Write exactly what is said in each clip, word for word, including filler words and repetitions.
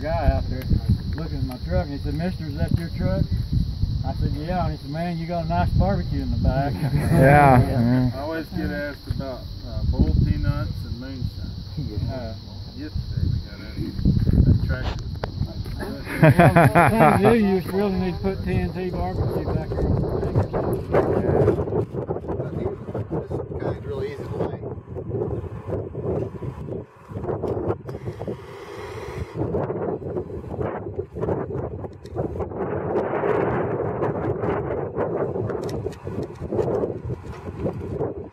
guy out there looking at my truck, and he said, "Mister, is that your truck?" I said, "Yeah," and he said, "Man, you got a nice barbecue in the back." Yeah. Yeah. I always get asked about uh, bull peanuts and moonshine. Yeah. Uh, yesterday we got a, a tractor. Well, to do, you just really need to put T N T barbecue back here on the bank or something. Yeah. This guy's really easy to light.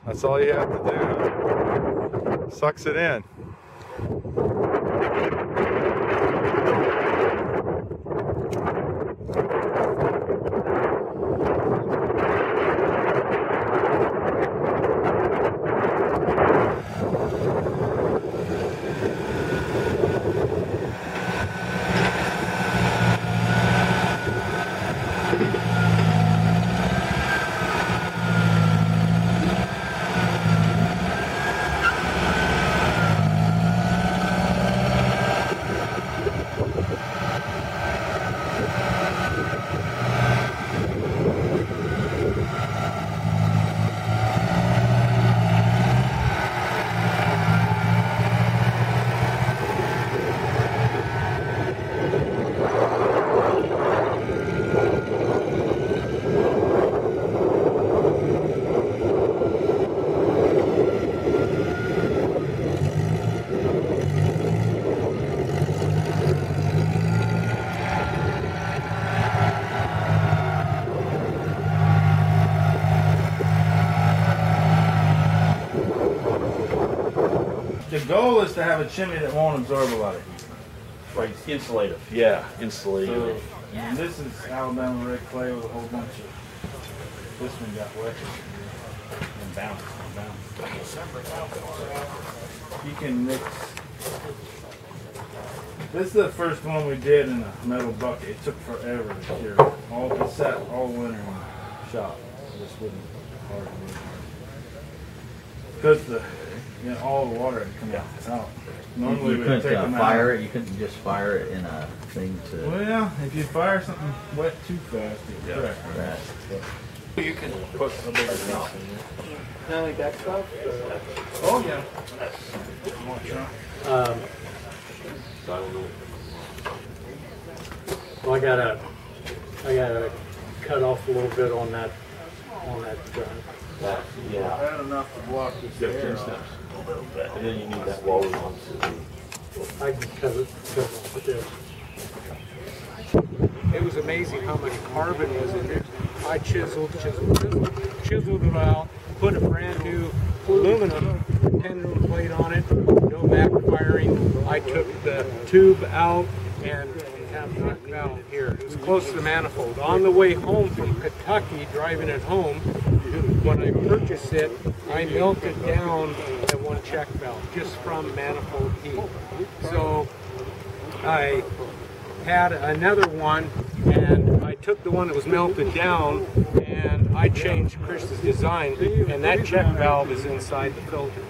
That's all you have to do, huh? Sucks it in. The goal is to have a chimney that won't absorb a lot of heat. Right, insulative. Yeah, insulative. So, yeah. And this is Alabama red clay with a whole bunch of. This one got wet and bounced and bounced. You can mix. This is the first one we did in a metal bucket. It took forever to cure. All it sat all winter in the shop. It just wouldn't hardly. Because the you know, all the water had come yeah. out. Normally you, you couldn't take uh, them fire out. It. You couldn't just fire it in a thing to. Well, if you fire something wet too fast, it would crack. Right. Right. You can put some of it out. Not like that stuff. Oh yeah. Um. Well, I gotta, I gotta cut off a little bit on that, on that. Uh, That, yeah. I've had enough to block this air off. A little bit. And then you need that wall on to be. I can cover it with this. It was amazing how much carbon was in there. I chiseled, chiseled, chiseled, chiseled it out, put a brand new aluminum pendulum plate on it, no backfiring. I took the tube out and have knocked out here. It was close to the manifold. On the way home from Kentucky, driving it home, when I purchased it, I melted down at one check valve just from manifold heat. So I had another one, and I took the one that was melted down, and I changed Chris's design, and that check valve is inside the filter.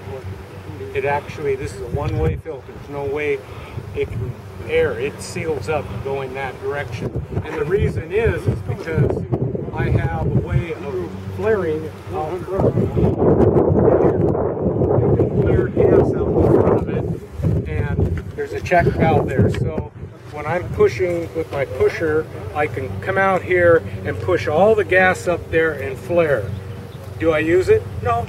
It actually, this is a one-way filter. There's no way it can air. It seals up going that direction. And the reason is, is because I have a way of flaring out of it. Flared gas out in front of it, and there's a check valve there. So when I'm pushing with my pusher, I can come out here and push all the gas up there and flare. Do I use it? No,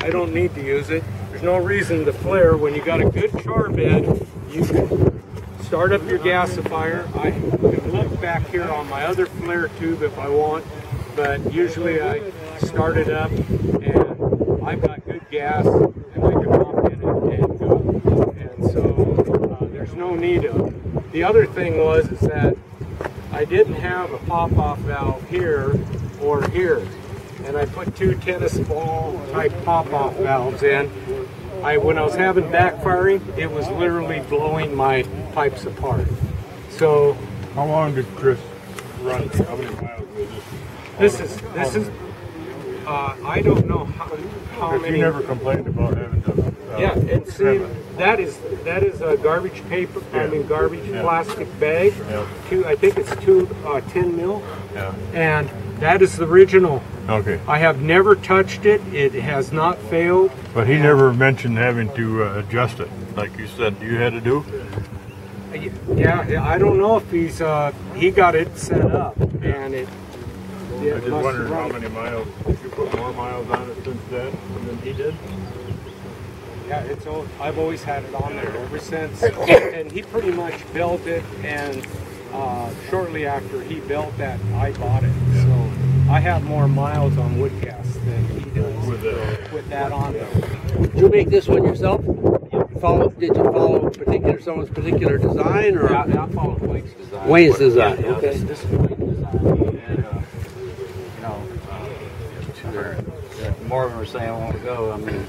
I don't need to use it. There's no reason to flare when you got a good char bed. You can start up your gasifier. I can look back here on my other flare tube if I want. But usually I start it up and I've got good gas and I can pump in it and go. And so uh, there's no need of it. The other thing was is that I didn't have a pop-off valve here or here. And I put two tennis ball type pop-off valves in. I, when I was having backfiring, it was literally blowing my pipes apart. So. How long did Chris run? How many miles was this? This is, this is, uh, I don't know how, how many. You never complained about having done Uh, yeah, and see, that is that is a garbage paper. Yeah. I mean, garbage yeah. plastic bag. Yeah. Two, I think it's two uh, ten mil. Yeah. And that is the original. Okay. I have never touched it. It has not failed. But he never mentioned having to uh, adjust it, like you said you had to do. Yeah, I don't know if he's uh, he got it set up, and it. Yeah, I just wondered how many miles. Did you put more miles on it since then than he did? Yeah, it's old. I've always had it on there ever since, and he pretty much built it. And uh, shortly after he built that, I bought it. Yeah. So I have more miles on Woodcast than he does with, uh, with that on there. Did you make this one yourself? Follow? Did you follow particular someone's particular design, or? Yeah, I followed Wayne's design. Wayne's design. Yeah, yeah, okay. This, this Wayne's design. And, uh, you know, uh, they're, they're, more of them are saying I want to go. I mean.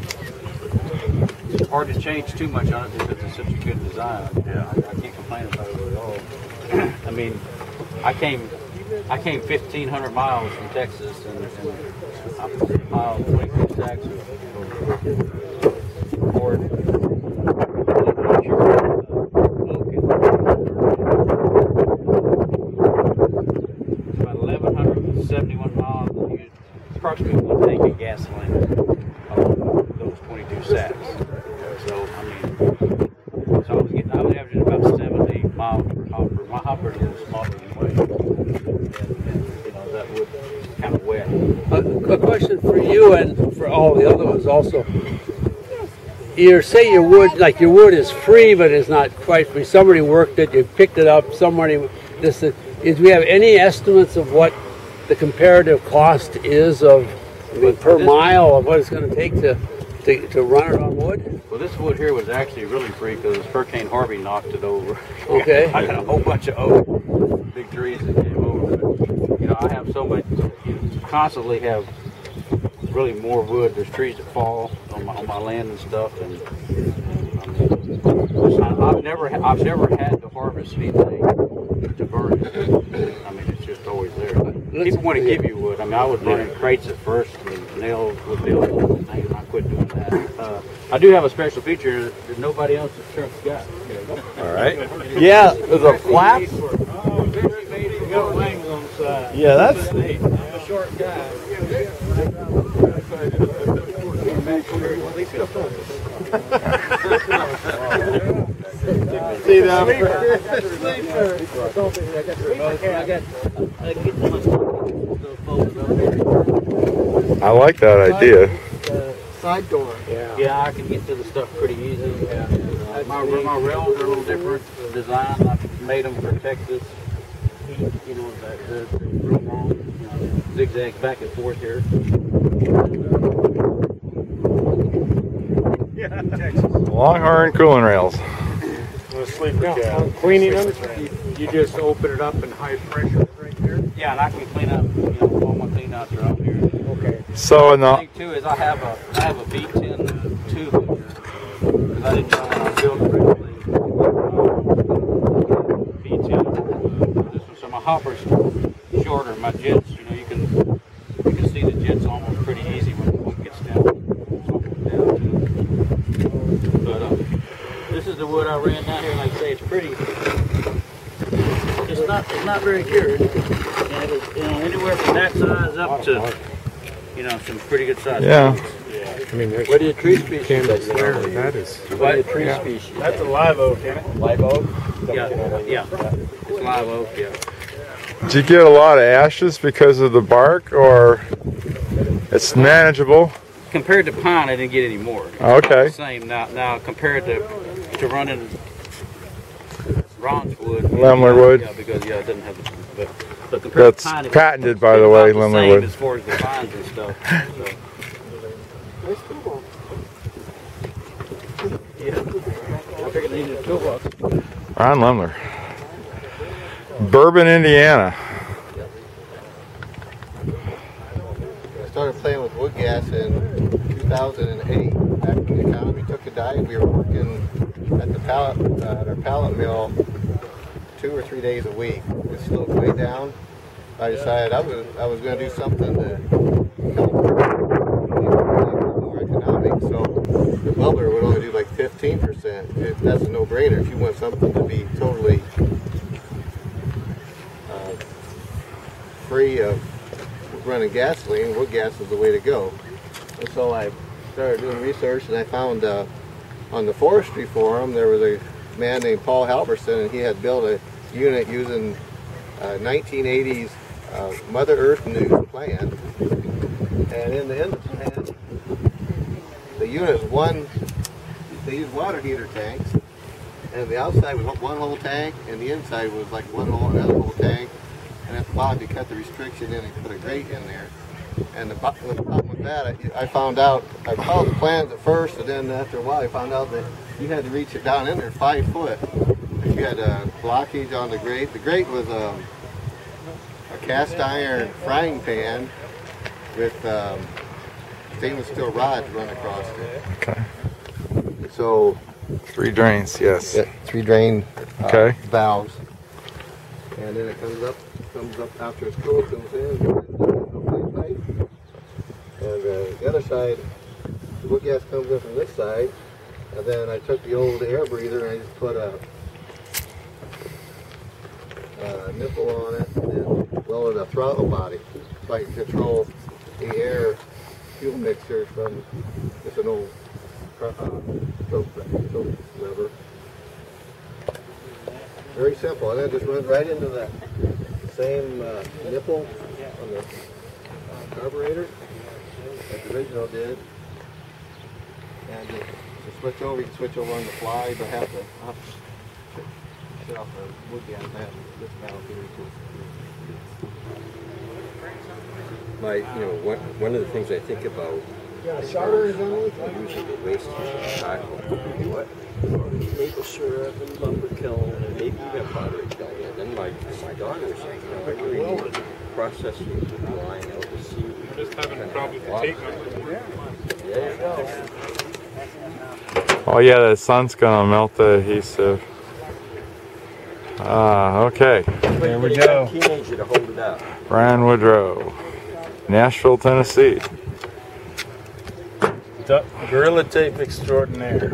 It's hard to change too much on it because it's such a good design. Yeah. I, I can't complain about it at all. I mean, I came, I came fifteen hundred miles from Texas, and, and I'm a mile away from Texas. About eleven seventy-one miles. You approximately one tank of gasoline. Those twenty-two sacks. So I mean, so I was getting, I was averaging about seventy miles per hopper. My hopper is a little smaller anyway, and, and you know that would kind of wet. A, a question for you and for all the other ones also. You say your wood, like your wood, is free, but it's not quite free. Somebody worked it. You picked it up. Somebody. This is. Do we have any estimates of what the comparative cost is of? I mean, per mile of what it's going to take to, to to run it on wood? Well, this wood here was actually really free because Hurricane Harvey knocked it over. Okay. I got a whole bunch of oak, big trees that came over. But, you know, I have so much, you know, constantly have really more wood. There's trees that fall on my, on my land and stuff. And um, I, I've never I've never had to harvest anything to burn it. I mean, it's just always there. People want to give you wood. I mean, I would burn in crates at first, and nails would build and things. I quit doing that. Uh, I do have a special feature that nobody else in the truck's got. All right. Yeah, there's a flap. Oh, there's an eighty. Got wings on the side. Yeah, that's. I'm a short guy. See them. I like that idea. The side door. Yeah. Yeah, I can get to the stuff pretty easy. Yeah. Uh, my my rails are a little different design. I made them for Texas. You know, they're real long. You know, zigzag back and forth here. Yeah, Texas. Long iron cooling rails. Yeah, I'm cleaning them. You just open it up and high pressure right here. Yeah, and I can clean up. You know, all my cleanouts are up here. Okay. So the thing too is I have a I have a V ten tube because I didn't know how to build correctly. V ten. This one, so my hopper's shorter. My jets, you know, you can you can see the jets almost pretty easy when the wood gets down. down but uh, this is the wood I ran down here, and like I say, it's pretty. It's not, it's not very cured. And it's, you know, anywhere from that size up to, you know, some pretty good size. Yeah. yeah. I mean, there's what is a tree species? That is. What is a tree yeah. species? That's a live oak, isn't it? Live oak. Yeah. Yeah. It's live oak. Yeah. Do you get a lot of ashes because of the bark, or it's manageable? Compared to pine, I didn't get any more. Okay. It's the same now. Now compared to. To run in Ron's wood, Lemler wood. Yeah, because yeah, it doesn't have the. But, but compared that's to pine, patented, by the way, Lemler wood. As far as the vines and stuff. So. Yeah, I figured they needed a toolbox. Ron Lemler, Bourbon, Indiana. I started playing with wood gas in two thousand eight. Back when the economy took a dive, we were working at the pallet, uh, at our pallet mill two or three days a week. It's still way down. I decided I was I was going to do something to help make it more economic. So Mueller would only do like fifteen percent. If that's a no-brainer. If you want something to be totally uh, free of running gasoline, wood gas is the way to go. And so I started doing research, and I found uh, on the forestry forum there was a man named Paul Halverson, and he had built a unit using uh, nineteen eighties uh, Mother Earth new plan. And in the end of the plan, the unit was one, they used water heater tanks, and the outside was one whole tank, and the inside was like one whole, another whole tank, and at the bottom you cut the restriction in and put a grate in there. And the, the problem with that, I, I found out, I followed the plans at first, and then after a while I found out that you had to reach it down in there five foot. If you had a blockage on the grate, the grate was a, a cast iron frying pan with um, stainless steel rods run across it. Okay. So three drains, yes. Yeah, three drain uh, okay. valves, and then it comes up, comes up after it's cool, comes in. And uh, the other side, the wood gas comes in from this side, and then I took the old air breather and I just put a, a nipple on it and welded a throttle body so I can control the air fuel mixer from just an old uh, soap, soap lever. Very simple, and that just runs right into the same uh, nipple on the uh, carburetor. Like the original did, and to, to switch over, you can switch over on the fly, but have to I'll set off the wood gas mat. This panel here too. My, you know, one one of the things I think about. Yeah, is usually the waste of Chicago. What? Maple syrup and lumber kiln and maybe even pottery kiln. And then my my daughter was saying, you know, I really process food with line out to sea. Just having a problem with the tape number. Yeah. Yeah. Oh yeah, the sun's gonna melt the adhesive. Ah, okay. There we go. Teenager to hold it up. Brian Woodrow, Nashville, Tennessee. Du Gorilla Tape Extraordinaire.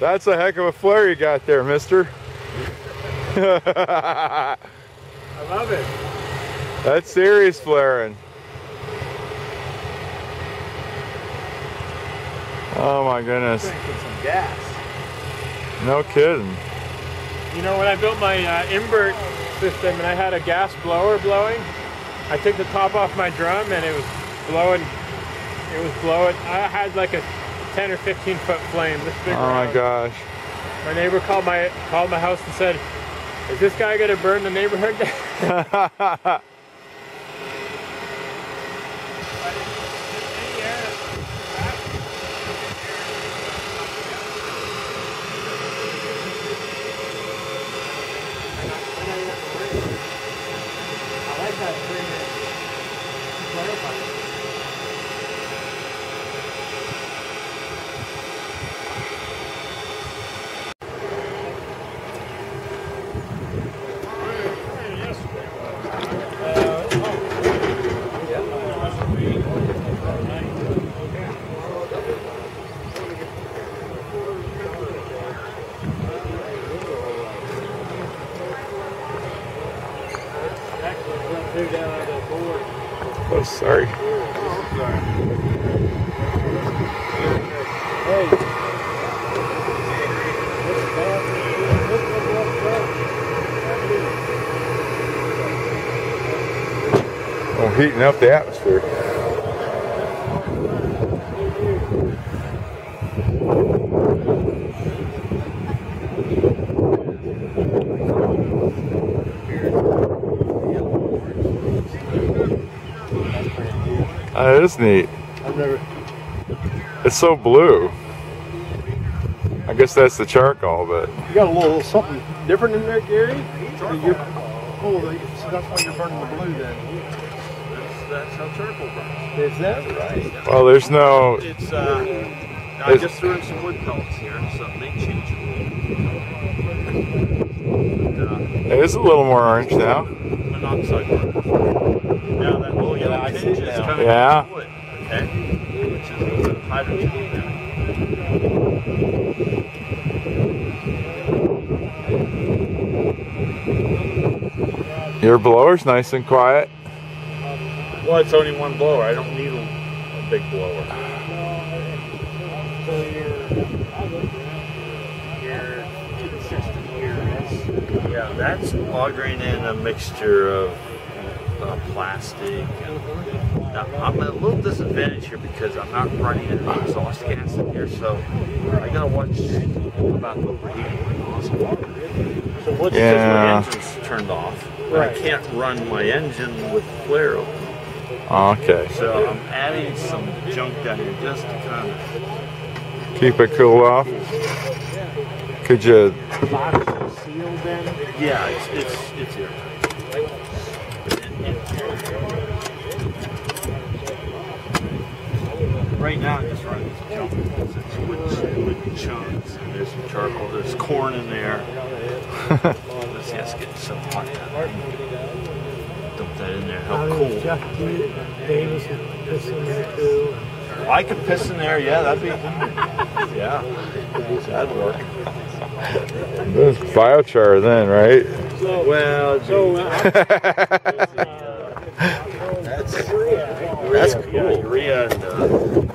That's a heck of a flare you got there, mister. I love it. That's serious flaring. Oh my goodness. Drinking some gas. No kidding. You know, when I built my uh, Imbert system and I had a gas blower blowing, I took the top off my drum and it was blowing. It was blowing. I had like a ten or fifteen foot flame this big. Oh round. My gosh. My neighbor called my called my house and said, "Is this guy gonna burn the neighborhood down?" I like that three minutes. Oh, sorry. I'm heating up the atmosphere. That is neat. I've never... It's so blue. I guess that's the charcoal, but... You got a little something different in there, Gary? Charcoal. Cool, so that's why you're burning the blue then. That's, that's how charcoal burns. Is that right? Well, there's no... It's, uh... There's... I just threw in some wood pellets here, so it may change a little. It is a little more orange now. Monoxide burns. Now that little yellow yeah, tinge is coming yeah. from wood, okay? Which is a little bit of hydrogen in there. Your blower's nice and quiet. Well, it's only one blower. I don't need a, a big blower. So your system here is... Yeah, that's lagering in a mixture of... Uh, plastic. And now, I'm at a little disadvantage here because I'm not running an exhaust gas in here, so I gotta watch about overheating. So what's yeah. just my engine's turned off, but right. I can't run my engine with the flare open. Okay. So I'm adding some junk down here just to kind of keep it cool off. Could you? Box sealed in? Yeah, it's it's it's here. Right now, I'm just running some junk. It's wood, wood chunks, and there's some charcoal, there's corn in there. Let's see, let's get some hot down. Dump that in there, help cool. I could piss in there, yeah, that'd be. Yeah, that'd work. That's biochar then, right? Well, that's. That's cool. Yeah, urea and, uh, I don't know.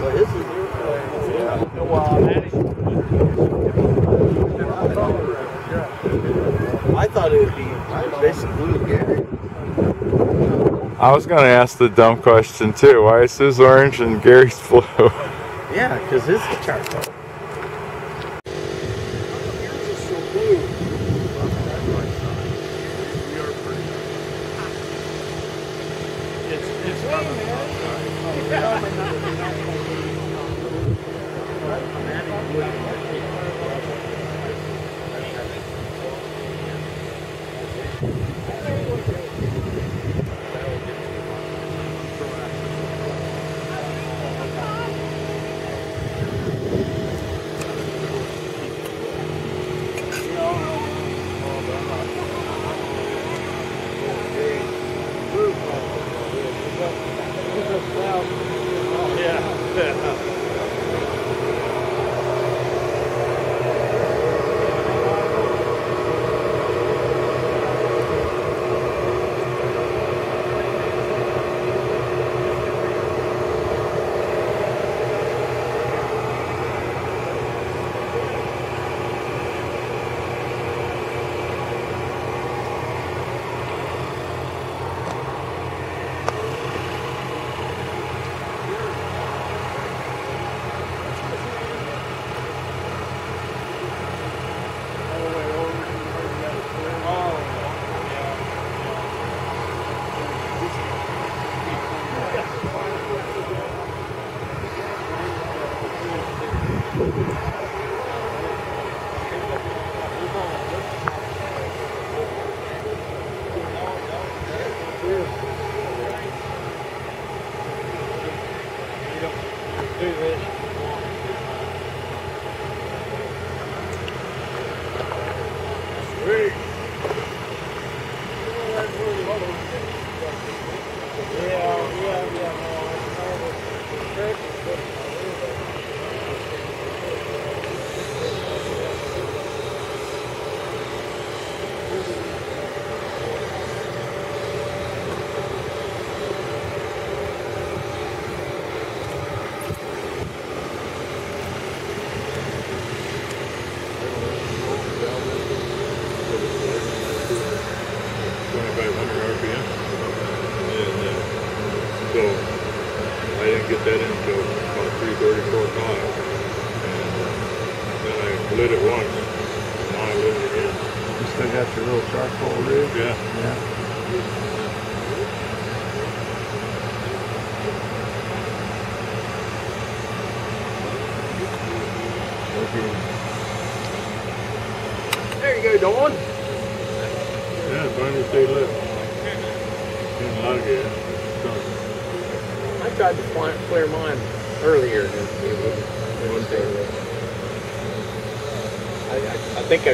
But this is new place. Yeah. The wild. I thought it would be basically Gary. I was going to ask the dumb question too. Why is his orange and Gary's blue? Yeah, because his is charcoal. I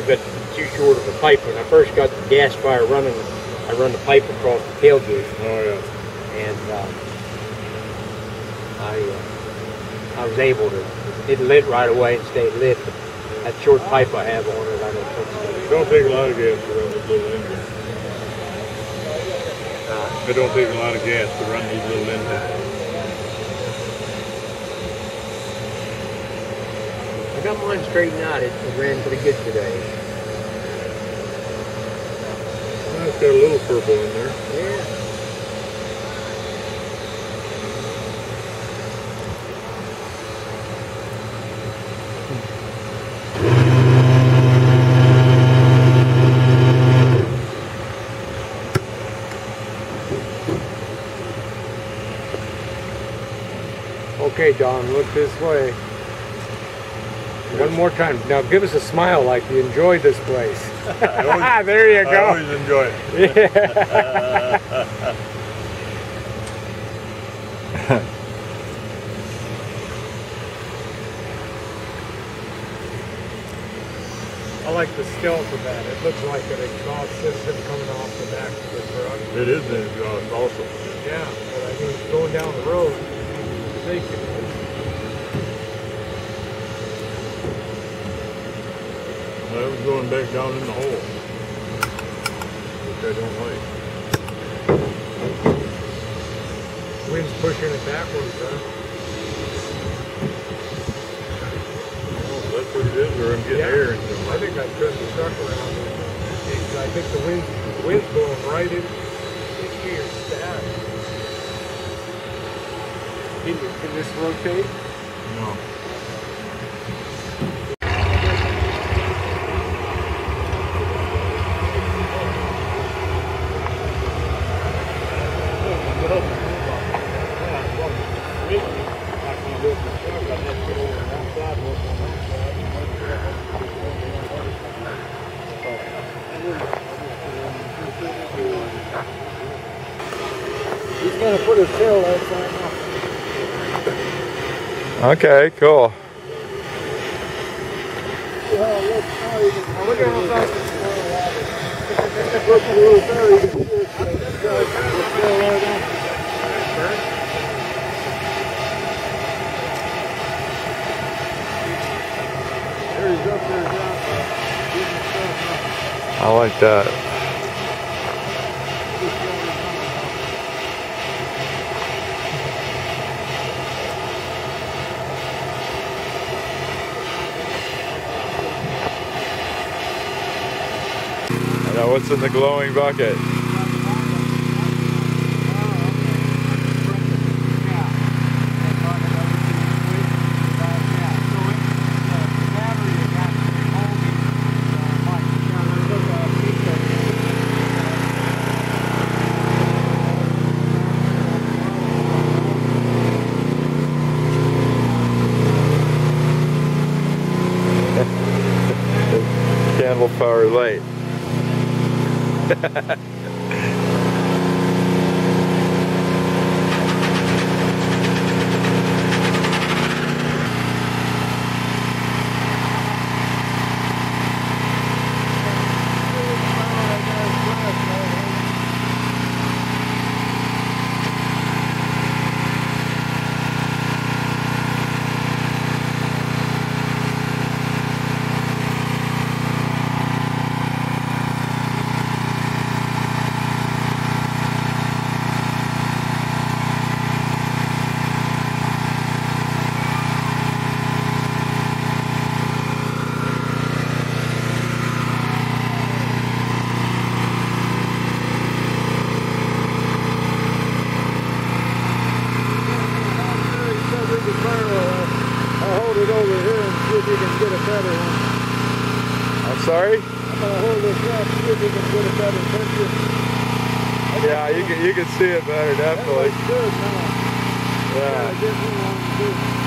got too short of a pipe. When I first got the gas fire running, I run the pipe across the tailgate. Oh, yeah. And uh, I uh, I was able to, it lit right away and stayed lit. But that short pipe I have on it, I don't put. It don't take a lot of gas to run these little engines. Uh, it don't take a lot of gas to run these little engines. I got mine straightened out. It ran pretty good today. Well, it's got a little purple in there. Yeah. Okay, Don, look this way. One more time. Now give us a smile like you enjoyed this place. I always, there you go. I always enjoy it. Yeah. I like the stealth of that. It looks like an exhaust system coming off the back of the truck. It is an exhaust also. Yeah, but I mean going down the road, thank you. I was going back down in the hole, which I don't like. Wind's pushing it backwards, huh? good yeah. air. And I think I turned the truck around. And I think the wind, the wind's blowing right in, into your stack. Can, can this rotate? No. Okay, cool. I like that. Now what's in the glowing bucket? Candle power light. Sorry? I'm gonna hold this up, see if you can get a better picture. Yeah, you can, you can see it better, definitely. That looks good, huh? Yeah. I guess we want to do it.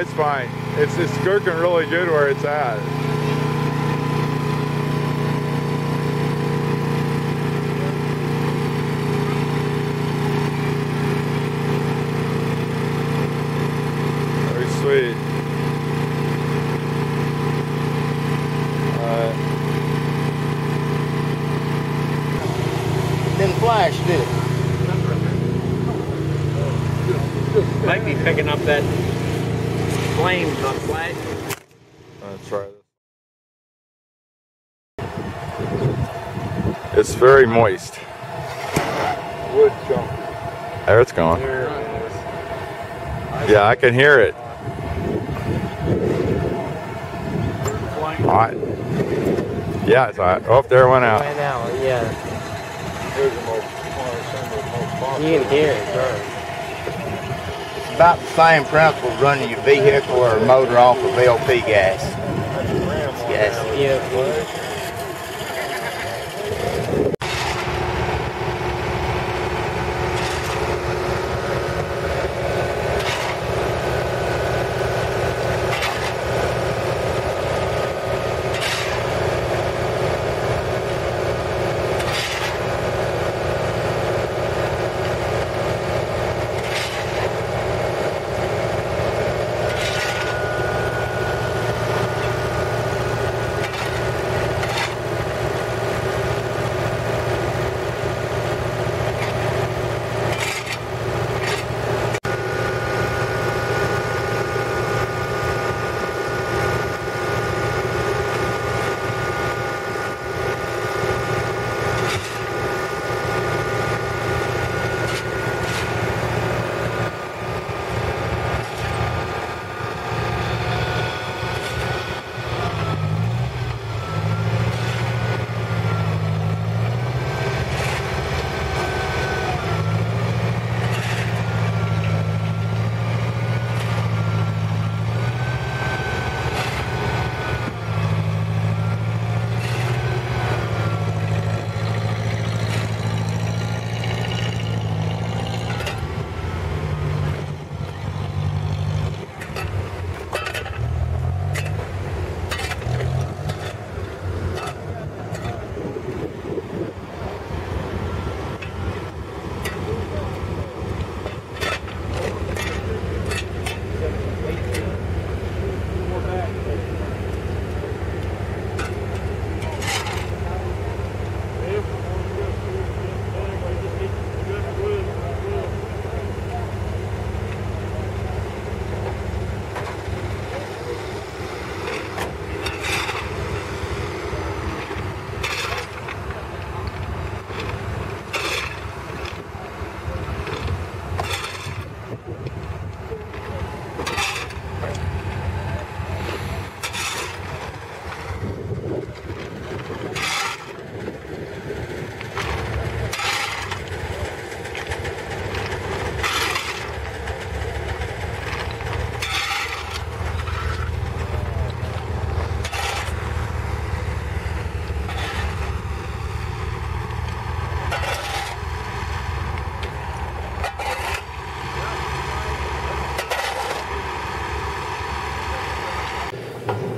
It's fine. It's it's gherkin really good where it's at. Very sweet. Alright. Didn't flash, did it? Might be picking up that flames on flat. That's right. It's very moist. Wood jump. There it's going. There it is. Yeah, I can hear it. Hot. Yeah, it's hot. Oh, there it went out. Right now, yeah. do the most, want to the most you can carry. It's about the same principle running your vehicle or a motor off of L P gas. Yes. Yeah.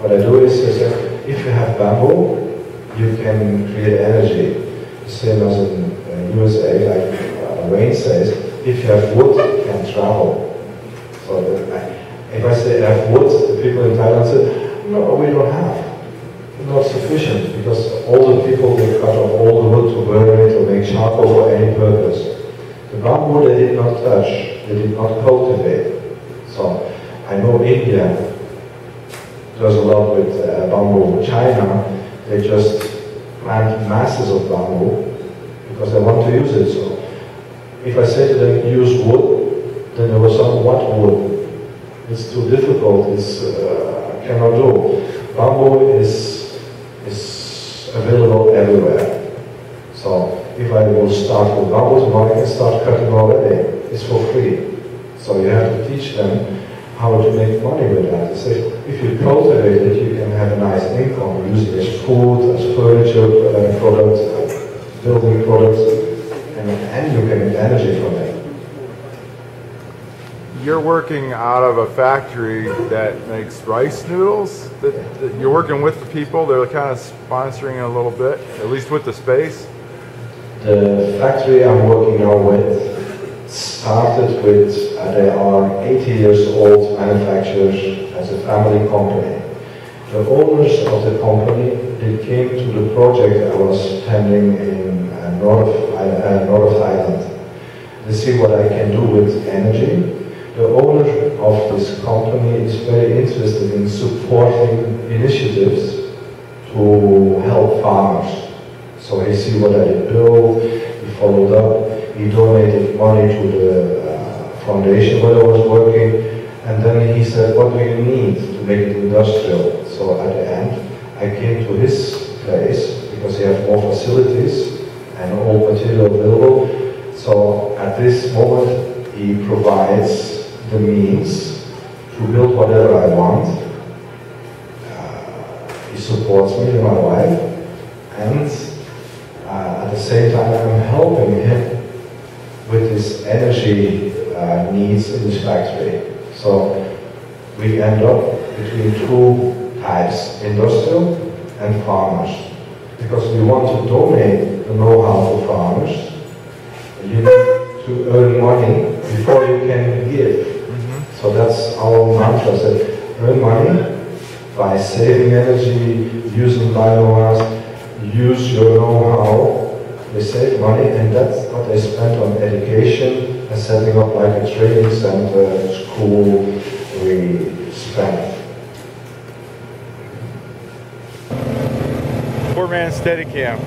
What I do is, is that if you have bamboo, you can create energy. Same as in uh, U S A, like uh, Wayne says, if you have wood, you can travel. So I, if I say I have wood, the people in Thailand say, no, we don't have. Not sufficient, because all the people, they cut off all the wood to burn it, to make charcoal for any purpose. The bamboo, they did not touch, they did not cultivate. So I know India does a lot with uh, bamboo. China, they just plant masses of bamboo because they want to use it. So if I say to them, use wood, then there was some, what wood? It's too difficult, it's, uh, I cannot do. Bamboo is, is available everywhere. So if I will start with bamboo tomorrow, I can start cutting already. It's for free. So you have to teach them how to make money with that. So if you cultivate it, you can have a nice income, use it as food, as furniture, uh, products, uh, building products, and, and you can get energy from it. You're working out of a factory that makes rice noodles? That, that you're working with the people, they're kind of sponsoring it a little bit, at least with the space? The factory I'm working on with started with, uh, they are eighty years old manufacturers as a family company. The owners of the company, they came to the project I was tending in uh, north, uh, north of Thailand. They see what I can do with energy. The owner of this company is very interested in supporting initiatives to help farmers. So he see what I build, he followed up. He donated money to the uh, foundation where I was working, and then he said, what do you need to make it industrial? So at the end, I came to his place because he had more facilities, and all material available. So at this moment, he provides the means to build whatever I want. Uh, he supports me and my wife, and uh, at the same time I'm helping him with his energy uh, needs in his factory. So we end up between two types, industrial and farmers, because we want to donate the know-how to farmers. You need to earn money before you can give. Mm-hmm. So that's our mantra, that earn money by saving energy, using biomass, use your know-how, they save money, and that's what they spend on education and setting up like a training center, school, we spend. Poor man's Steadicam.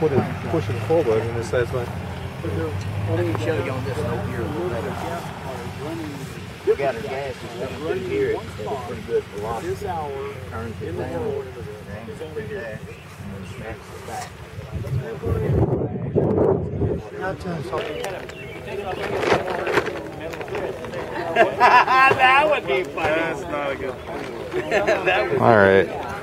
Put it, push it forward, and it says like. I can show you on this note here. You got her gas is coming through here. It's pretty good velocity. Turns it down, angles it back, and smacks it back. That would be funny. That's not a good. All right.